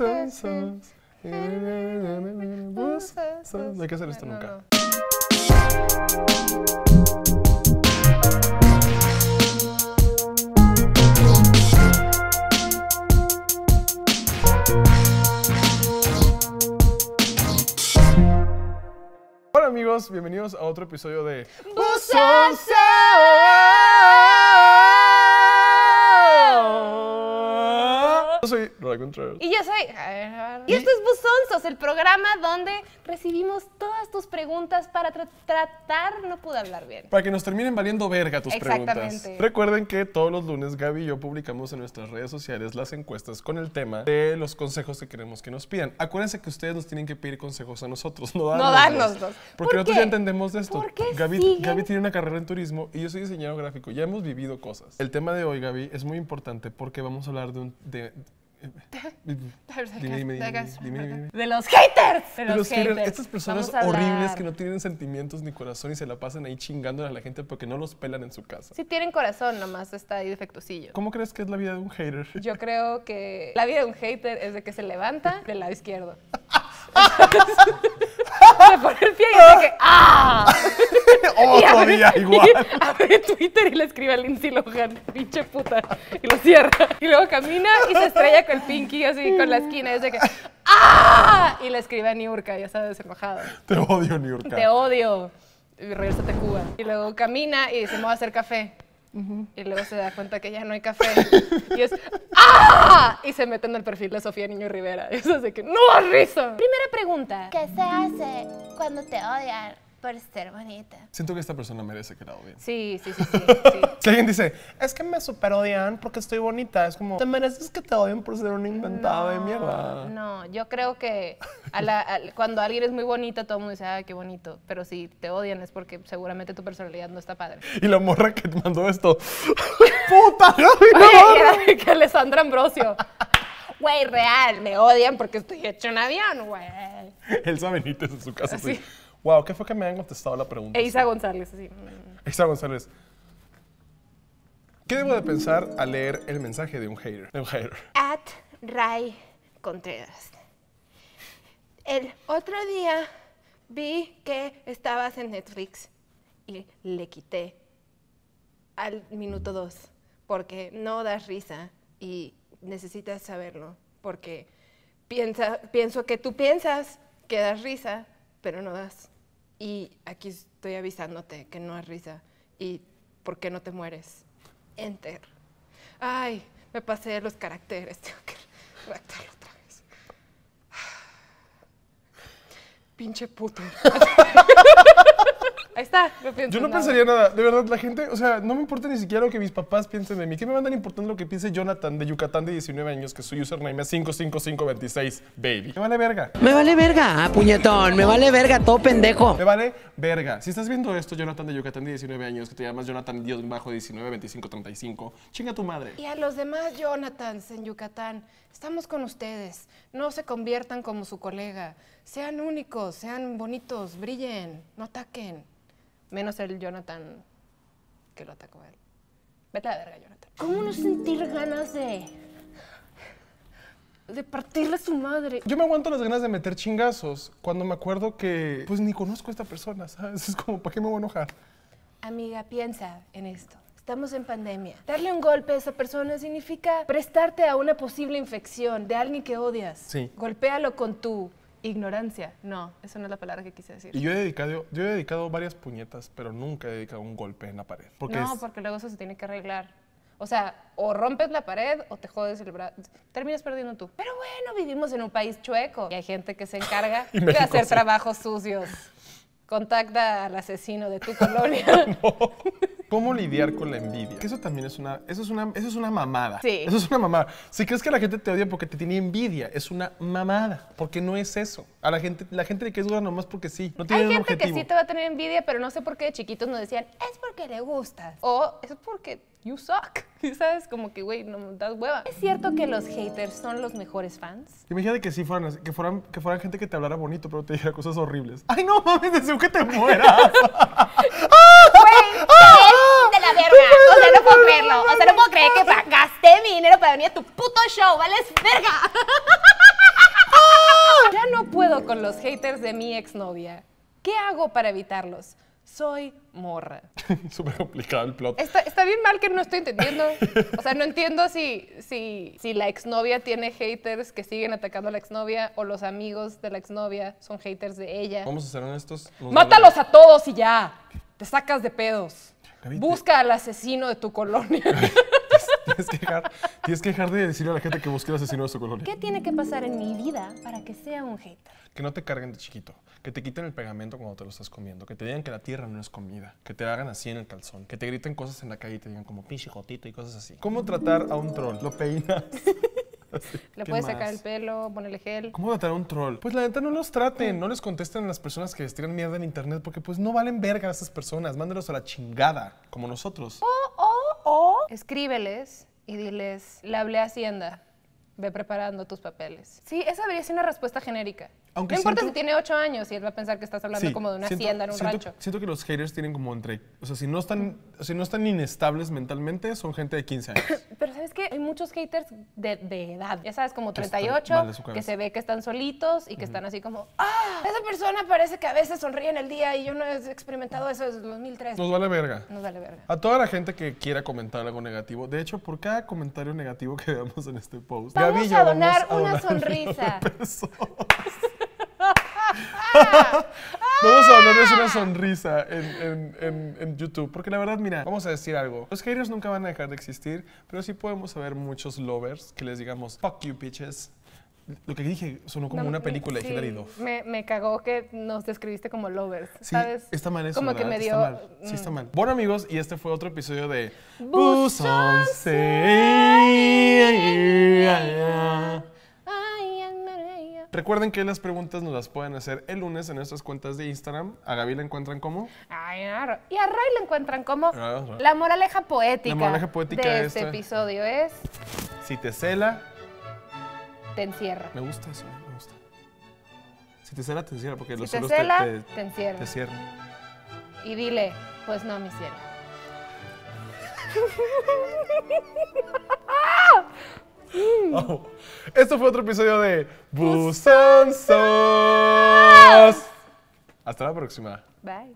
No hay que hacer esto nunca. Hola amigos, bienvenidos a otro episodio de Yo soy Roda Contreras. Y yo soy... Y esto es Buzonzos, el programa donde recibimos todas tus preguntas para tratar... No pude hablar bien. Para que nos terminen valiendo verga tus preguntas. Recuerden que todos los lunes Gaby y yo publicamos en nuestras redes sociales las encuestas con el tema de los consejos que queremos que nos pidan. Acuérdense que ustedes nos tienen que pedir consejos a nosotros, no darnos dos. Porque nosotros ya entendemos de esto. Gaby tiene una carrera en turismo y yo soy diseñador gráfico. Ya hemos vivido cosas. El tema de hoy, Gaby, es muy importante porque vamos a hablar de un... De los haters. Estas personas horribles que no tienen sentimientos ni corazón y se la pasan ahí chingándole a la gente porque no los pelan en su casa. Sí tienen corazón, nomás está ahí defectuosillo. ¿Cómo crees que es la vida de un hater? Yo creo que la vida de un hater es de que se levanta del lado izquierdo. Me pone el pie y dice que ¡ah! Otro día igual. Abre Twitter y le escribe a Lindsay Lohan, pinche puta, y lo cierra. Y luego camina y se estrella con el pinky así con la esquina y dice que ¡ah! Y le escribe a Niurka, ya sabes, enojado. Te odio, Niurka. Te odio. Y regresate a Cuba. Y luego camina y dice, me voy a hacer café. Y luego se da cuenta que ya no hay café. Y es ¡ah! Y se mete en el perfil de Sofía Niño Rivera. Eso es de que ¡no has visto! Primera pregunta. ¿Qué se hace cuando te odian por ser bonita? Siento que esta persona merece que la odien. Sí. Si alguien dice, es que me super odian porque estoy bonita, es como, te mereces que te odien por ser una inventada de mierda. No, yo creo que cuando alguien es muy bonita, todo el mundo dice, ay, qué bonito. Pero si te odian es porque seguramente tu personalidad no está padre. Y la morra que te mandó esto, ¡puta! Oye, que Alessandra Ambrosio. Güey, real, me odian porque estoy hecho un avión, güey. Elsa Benítez en su casa, sí. Wow, ¿qué fue que me han contestado la pregunta? Eiza González, sí. Eiza González. ¿Qué debo de pensar al leer el mensaje de un hater? Ray Contreras. El otro día vi que estabas en Netflix y le quité al minuto 2 porque no das risa y necesitas saberlo porque pienso que tú piensas que das risa, pero no das. Y aquí estoy avisándote que no es risa. ¿Y por qué no te mueres? Enter. Ay, me pasé los caracteres. Tengo que redactarlo otra vez. Pinche puto. Ahí está. Yo no pensaría nada. De verdad, la gente, o sea, no me importa ni siquiera lo que mis papás piensen de mí. ¿Qué me mandan importando lo que piense Jonathan de Yucatán de 19 años, que su username es 55526, baby? Me vale verga. Me vale verga, puñetón. Me vale verga, todo pendejo. Me vale verga. Si estás viendo esto, Jonathan de Yucatán de 19 años, que te llamas Jonathan Dios bajo 192535, chinga tu madre. Y a los demás Jonathans en Yucatán, estamos con ustedes. No se conviertan como su colega. Sean únicos, sean bonitos, brillen, no ataquen. Menos el Jonathan que lo atacó a él. Vete a la verga, Jonathan. ¿Cómo no sentir ganas de partirle a su madre? Yo me aguanto las ganas de meter chingazos cuando me acuerdo que pues ni conozco a esta persona, ¿sabes? Es como, ¿para qué me voy a enojar? Amiga, piensa en esto. Estamos en pandemia. Darle un golpe a esa persona significa prestarte a una posible infección de alguien que odias. Sí. Golpéalo con tu... ignorancia. No, esa no es la palabra que quise decir. Y yo he dedicado varias puñetas, pero nunca he dedicado un golpe en la pared. Porque no, porque luego eso se tiene que arreglar. O sea, o rompes la pared o te jodes el brazo. Terminas perdiendo tú. Pero bueno, vivimos en un país chueco y hay gente que se encarga de hacer trabajos sucios. Contacta al asesino de tu colonia. No. ¿Cómo lidiar con la envidia? Que eso también es una mamada. Sí. Eso es una mamada. Si crees que la gente te odia porque te tiene envidia, es una mamada. Porque no es eso. A la gente le caes gorda nomás porque sí. No tiene un objetivo. Hay gente que sí te va a tener envidia, pero no sé por qué de chiquitos nos decían, es porque le gustas. O es porque you suck. ¿Sabes? Como que, güey, no me das hueva. ¿Es cierto que los haters son los mejores fans? Imagínate que sí fueran, que fueran gente que te hablara bonito, pero te dijera cosas horribles. ¡Ay, no mames! Deseo que te mueras. De la verga. O sea, no puedo creerlo. O sea, no puedo creer que gasté mi dinero para venir a tu puto show. ¿Vales verga? Ya no puedo con los haters de mi exnovia. ¿Qué hago para evitarlos? Soy morra. Súper complicado el plot. Está bien mal que no estoy entendiendo. O sea, no entiendo si la exnovia tiene haters que siguen atacando a la exnovia o los amigos de la exnovia son haters de ella. Vamos a ser honestos. Mátalos a todos y ya. Te sacas de pedos. Gaby, busca al asesino de tu colonia. Tienes que dejar de decirle a la gente que busque al asesino de su colonia. ¿Qué tiene que pasar en mi vida para que sea un hater? Que no te carguen de chiquito, que te quiten el pegamento cuando te lo estás comiendo, que te digan que la tierra no es comida, que te hagan así en el calzón, que te griten cosas en la calle y te digan como pinche jotito y cosas así. ¿Cómo tratar a un troll? Lo peinas. Le puedes sacar el pelo, ponerle gel. ¿Cómo tratar a un troll? Pues la neta no los traten, no les contesten a las personas que les tiran mierda en internet porque pues no valen verga a esas personas, mándenlos a la chingada, como nosotros. Escríbeles y diles, le hablé a Hacienda, ve preparando tus papeles. Sí, esa debería ser una respuesta genérica. Aunque no importa si tiene 8 años y él va a pensar que estás hablando como de una hacienda en un rancho. Siento que los haters tienen como entre... O sea, si no están inestables mentalmente, son gente de 15 años. Pero ¿sabes qué? Hay muchos haters de edad. Ya sabes, como 38, que se ve que están solitos y que están así como... ¡Ah! Esa persona parece que a veces sonríe en el día y yo no he experimentado eso desde 2003. Nos vale verga. Nos vale verga. A toda la gente que quiera comentar algo negativo. De hecho, por cada comentario negativo que veamos en este post... Vamos a donar una sonrisa. Vamos a hablarles una sonrisa en YouTube. Porque la verdad, mira, vamos a decir algo. Los haters nunca van a dejar de existir, pero sí podemos saber muchos lovers que les digamos, fuck you, bitches. Lo que dije sonó como una película de Hilary Duff. Me cagó que nos describiste como lovers, ¿sabes? Sí, está mal eso, como que me dio... Está mal. Sí, está mal. Bueno, amigos, y este fue otro episodio de... Buzón C. Recuerden que las preguntas nos las pueden hacer el lunes en nuestras cuentas de Instagram. A Gaby la encuentran como... Ay, claro. Y a Ray la encuentran como... Claro. La moraleja poética. La moraleja poética de este episodio es... Si te cela... Te encierra. Me gusta eso, me gusta. Si te cela, te encierra. Porque si los celos te encierra. Te cierra. Y dile, pues no, mi cielo. Oh. Esto fue otro episodio de Buzonzos. Hasta la próxima. Bye.